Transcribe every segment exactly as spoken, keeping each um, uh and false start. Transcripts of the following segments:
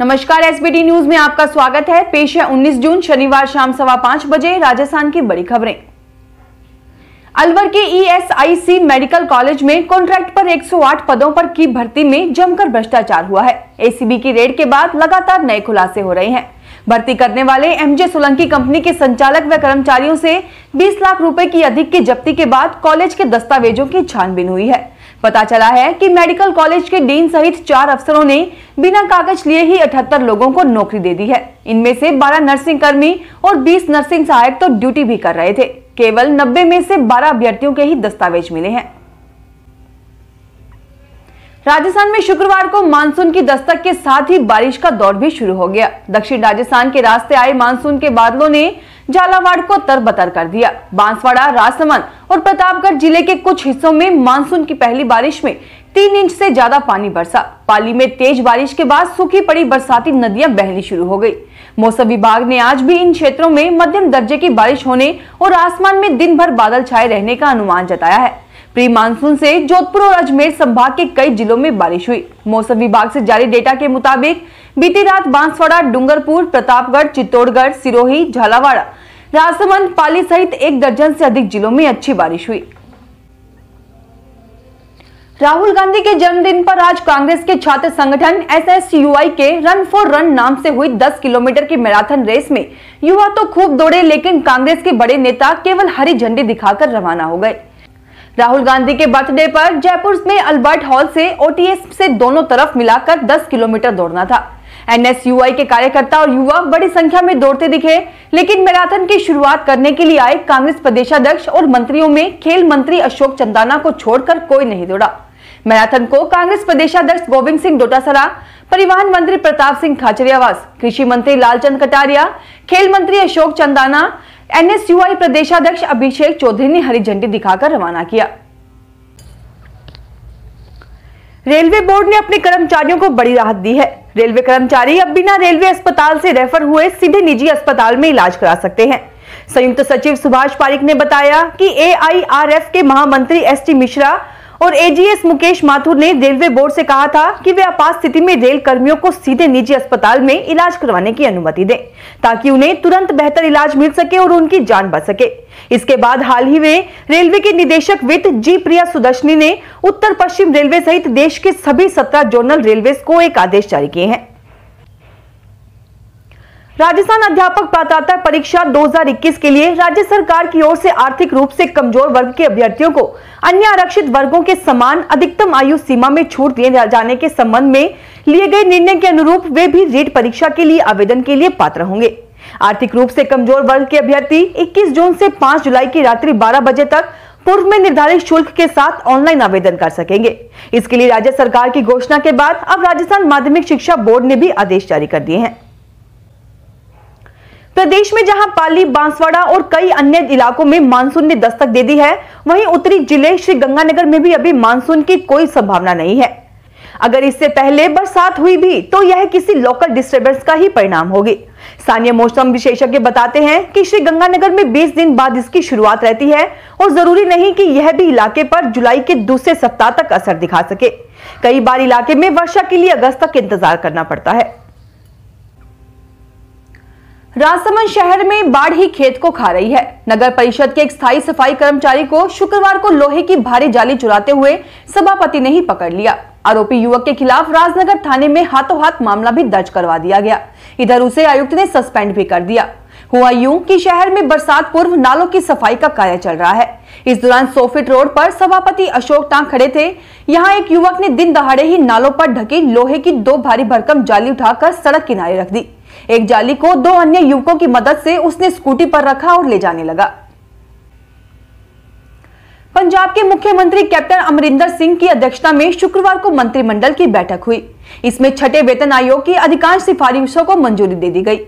नमस्कार, SBT news में आपका स्वागत है। पेश है उन्नीस जून शनिवार शाम सवा पांच बजे राजस्थान की बड़ी खबरें। अलवर के E S I C medical college में कॉन्ट्रैक्ट पर एक सौ आठ पदों पर की भर्ती में जमकर भ्रष्टाचार हुआ है। ए सी बी की रेड के बाद लगातार नए खुलासे हो रहे हैं। भर्ती करने वाले एम जे सुलंकी कंपनी के संचालक व कर्मचारियों से बीस लाख रुपए की अधिक की जब्ती के बाद कॉलेज के दस्तावेजों की छानबीन हुई है। पता चला है कि मेडिकल कॉलेज के डीन सहित चार अफसरों ने बिना कागज लिए ही अठहत्तर लोगों को नौकरी दे दी है। इनमें से बारह नर्सिंग कर्मी और बीस नर्सिंग सहायक तो ड्यूटी भी कर रहे थे। केवल नब्बे में से बारह अभ्यर्थियों के ही दस्तावेज मिले हैं। राजस्थान में शुक्रवार को मानसून की दस्तक के साथ ही बारिश का दौर भी शुरू हो गया। दक्षिण राजस्थान के रास्ते आए मानसून के बादलों ने झालावाड़ को तरबतर कर दिया। बांसवाड़ा, राजसमंद और प्रतापगढ़ जिले के कुछ हिस्सों में मानसून की पहली बारिश में तीन इंच से ज्यादा पानी बरसा। पाली में तेज बारिश के बाद सूखी पड़ी बरसाती नदियां बहनी शुरू हो गई। मौसम विभाग ने आज भी इन क्षेत्रों में मध्यम दर्जे की बारिश होने और आसमान में दिन भर बादल छाए रहने का अनुमान जताया है। प्री मानसून से जोधपुर और अजमेर संभाग के कई जिलों में बारिश हुई। मौसम विभाग से जारी डेटा के मुताबिक बीती रात बांसवाड़ा, डूंगरपुर, प्रतापगढ़, चित्तौड़गढ़, सिरोही, झालावाड़, राजसमंद, पाली सहित एक दर्जन से अधिक जिलों में अच्छी बारिश हुई। राहुल गांधी के जन्मदिन पर आज कांग्रेस के छात्र संगठन एस एस यू आई के रन फॉर रन नाम से हुई दस किलोमीटर की मैराथन रेस में युवा तो खूब दौड़े, लेकिन कांग्रेस के बड़े नेता केवल हरी झंडी दिखाकर रवाना हो गए। राहुल गांधी के बर्थडे पर जयपुर में अल्बर्ट हॉल से ओ टी एस से दोनों तरफ मिलाकर दस किलोमीटर दौड़ना था। एन एस यू आई के कार्यकर्ता और युवा बड़ी संख्या में दौड़ते दिखे, लेकिन मैराथन की शुरुआत करने के लिए आए कांग्रेस प्रदेशाध्यक्ष और मंत्रियों में खेल मंत्री अशोक चंदाना को छोड़कर कोई नहीं दौड़ा। मैराथन को कांग्रेस प्रदेशाध्यक्ष गोविंद सिंह डोटासरा, परिवहन मंत्री प्रताप सिंह खाचरियावास, कृषि मंत्री लालचंद कटारिया, खेल मंत्री Ashok Chandana, N S U I प्रदेशाध्यक्ष अभिषेक चौधरी ने हरी झंडी दिखाकर रवाना किया। रेलवे बोर्ड ने अपने कर्मचारियों को बड़ी राहत दी है। रेलवे कर्मचारी अब बिना रेलवे अस्पताल से रेफर हुए सीधे निजी अस्पताल में इलाज करा सकते हैं। संयुक्त सचिव सुभाष पारिक ने बताया कि ए आई आर एफ के महामंत्री एस टी मिश्रा और A G S Mukesh Mathur ने रेलवे बोर्ड से कहा था कि वे आपात स्थिति में रेल कर्मियों को सीधे निजी अस्पताल में इलाज करवाने की अनुमति दें, ताकि उन्हें तुरंत बेहतर इलाज मिल सके और उनकी जान बच सके। इसके बाद हाल ही में रेलवे के निदेशक वित्त जी प्रिया सुदर्शनी ने उत्तर पश्चिम रेलवे सहित देश के सभी सत्रह जोनल रेलवे को एक आदेश जारी किए हैं। राजस्थान अध्यापक पात्रता परीक्षा दो हजार इक्कीस के लिए राज्य सरकार की ओर से आर्थिक रूप से कमजोर वर्ग के अभ्यर्थियों को अन्य आरक्षित वर्गों के समान अधिकतम आयु सीमा में छूट दिए जाने के संबंध में लिए गए निर्णय के अनुरूप वे भी रीट परीक्षा के लिए आवेदन के लिए पात्र होंगे। आर्थिक रूप से कमजोर वर्ग के अभ्यर्थी इक्कीस जून से पांच जुलाई की रात्रि बारह बजे तक पूर्व में निर्धारित शुल्क के साथ ऑनलाइन आवेदन कर सकेंगे। इसके लिए राज्य सरकार की घोषणा के बाद अब राजस्थान माध्यमिक शिक्षा बोर्ड ने भी आदेश जारी कर दिए हैं। प्रदेश में जहां पाली, बांसवाड़ा और कई अन्य इलाकों में मानसून ने दस्तक दे दी है, वहीं उत्तरी जिले श्रीगंगानगर में भी अभी मानसून की कोई संभावना नहीं है। अगर इससे पहले बरसात हुई भी तो यह किसी लोकल डिस्टर्बेंस का ही परिणाम होगी। स्थानीय मौसम विशेषज्ञ बताते हैं कि श्रीगंगानगर में बीस दिन बाद इसकी शुरुआत रहती है और जरूरी नहीं कि यह भी इलाके पर जुलाई के दूसरे सप्ताह तक असर दिखा सके। कई बार इलाके में वर्षा के लिए अगस्त तक इंतजार करना पड़ता है। राजसमंद शहर में बाढ़ ही खेत को खा रही है। नगर परिषद के एक स्थायी सफाई कर्मचारी को शुक्रवार को लोहे की भारी जाली चुराते हुए सभापति ने ही पकड़ लिया। आरोपी युवक के खिलाफ राजनगर थाने में हाथों हाथ मामला भी दर्ज करवा दिया गया। इधर उसे आयुक्त ने सस्पेंड भी कर दिया। हुआ यूं कि शहर में बरसात पूर्व नालों की सफाई का कार्य चल रहा है। इस दौरान सौ फीट रोड पर सभापति अशोक टांग खड़े थे। यहाँ एक युवक ने दिन दहाड़े ही नालों पर ढकी लोहे की दो भारी भरकम जाली उठाकर सड़क किनारे रख दी। एक जाली को दो अन्य युवकों की मदद से उसने स्कूटी पर रखा और ले जाने लगा। पंजाब के मुख्यमंत्री कैप्टन अमरिंदर सिंह की अध्यक्षता में शुक्रवार को मंत्रिमंडल की बैठक हुई। इसमें छठे वेतन आयोग की अधिकांश सिफारिशों को मंजूरी दे दी गई।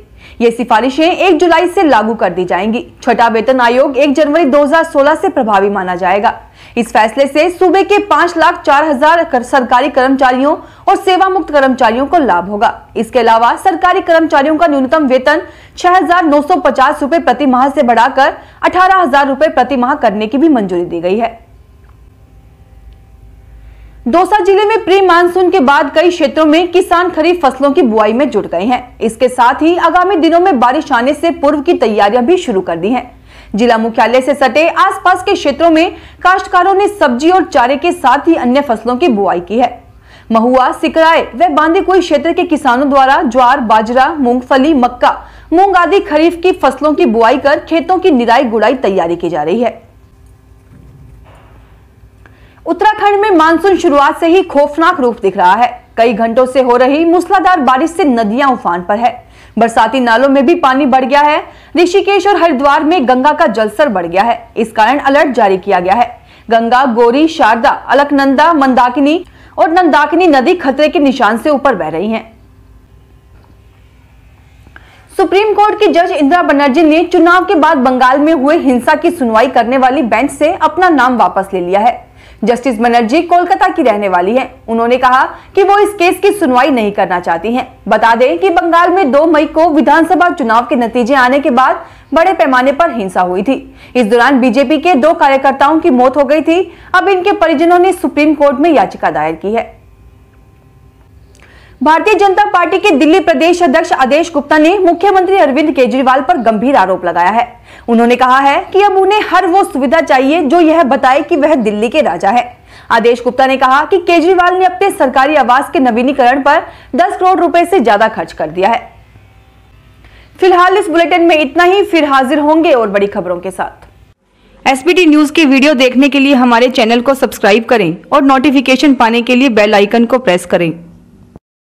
ये सिफारिशें एक जुलाई से लागू कर दी जाएंगी। छठा वेतन आयोग एक जनवरी दो हजार सोलह से प्रभावी माना जाएगा। इस फैसले से सूबे के पांच लाख चार हजार सरकारी कर्मचारियों और सेवा मुक्त कर्मचारियों को लाभ होगा। इसके अलावा सरकारी कर्मचारियों का न्यूनतम वेतन छह हजार नौ सौ पचास रूपए प्रति माह से बढ़ाकर अठारह हजार रूपए प्रति माह करने की भी मंजूरी दी गई है। दौसा जिले में प्री मानसून के बाद कई क्षेत्रों में किसान खरीफ फसलों की बुआई में जुट गए हैं। इसके साथ ही आगामी दिनों में बारिश आने से पूर्व की तैयारियां भी शुरू कर दी हैं। जिला मुख्यालय से सटे आसपास के क्षेत्रों में काश्तकारों ने सब्जी और चारे के साथ ही अन्य फसलों की बुआई की है। महुआ, सिकराए व बांदीकुई क्षेत्र के किसानों द्वारा ज्वार, बाजरा, मूंगफली, मक्का, मूंग आदि खरीफ की फसलों की बुआई कर खेतों की निराई गुड़ाई तैयारी की जा रही है। उत्तराखंड में मानसून शुरुआत से ही खौफनाक रूप दिख रहा है। कई घंटों से हो रही मूसलाधार बारिश से नदियां उफान पर है। बरसाती नालों में भी पानी बढ़ गया है। ऋषिकेश और हरिद्वार में गंगा का जलस्तर बढ़ गया है। इस कारण अलर्ट जारी किया गया है। गंगा, गोरी, शारदा, अलकनंदा, मंदाकिनी और नंदाकिनी नदी खतरे के निशान से ऊपर बह रही है। सुप्रीम कोर्ट की जज इंदिरा बनर्जी ने चुनाव के बाद बंगाल में हुए हिंसा की सुनवाई करने वाली बेंच से अपना नाम वापस ले लिया है। जस्टिस बनर्जी कोलकाता की रहने वाली हैं। उन्होंने कहा कि वो इस केस की सुनवाई नहीं करना चाहती हैं। बता दें कि बंगाल में दो मई को विधानसभा चुनाव के नतीजे आने के बाद बड़े पैमाने पर हिंसा हुई थी। इस दौरान बीजेपी के दो कार्यकर्ताओं की मौत हो गई थी। अब इनके परिजनों ने सुप्रीम कोर्ट में याचिका दायर की है। भारतीय जनता पार्टी के दिल्ली प्रदेश अध्यक्ष आदेश गुप्ता ने मुख्यमंत्री अरविंद केजरीवाल पर गंभीर आरोप लगाया है। उन्होंने कहा है कि अब उन्हें हर वो सुविधा चाहिए जो यह बताए कि वह दिल्ली के राजा है। आदेश गुप्ता ने कहा कि केजरीवाल ने अपने सरकारी आवास के नवीनीकरण पर दस करोड़ रुपए से ज्यादा खर्च कर दिया है। फिलहाल इस बुलेटिन में इतना ही। फिर हाजिर होंगे और बड़ी खबरों के साथ। एसबीटी न्यूज के वीडियो देखने के लिए हमारे चैनल को सब्सक्राइब करें और नोटिफिकेशन पाने के लिए बेल आइकन को प्रेस करें।